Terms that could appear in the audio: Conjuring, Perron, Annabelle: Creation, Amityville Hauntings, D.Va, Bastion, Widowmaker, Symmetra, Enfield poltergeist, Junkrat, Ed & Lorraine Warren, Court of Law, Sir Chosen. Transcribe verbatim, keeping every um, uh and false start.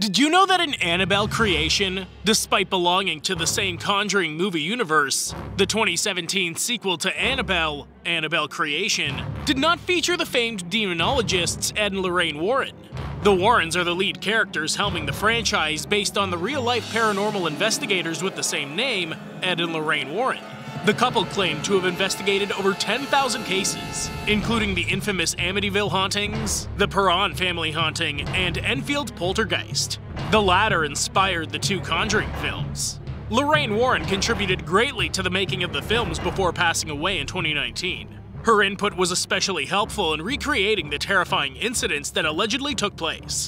Did you know that in Annabelle: Creation, despite belonging to the same Conjuring movie universe, the twenty seventeen sequel to Annabelle, Annabelle: Creation, did not feature the famed demonologists Ed and Lorraine Warren? The Warrens are the lead characters helming the franchise based on the real-life paranormal investigators with the same name, Ed and Lorraine Warren. The couple claim to have investigated over ten thousand cases, including the infamous Amityville Hauntings, the Perron family haunting, and Enfield Poltergeist. The latter inspired the two Conjuring films. Lorraine Warren contributed greatly to the making of the films before passing away in twenty nineteen. Her input was especially helpful in recreating the terrifying incidents that allegedly took place.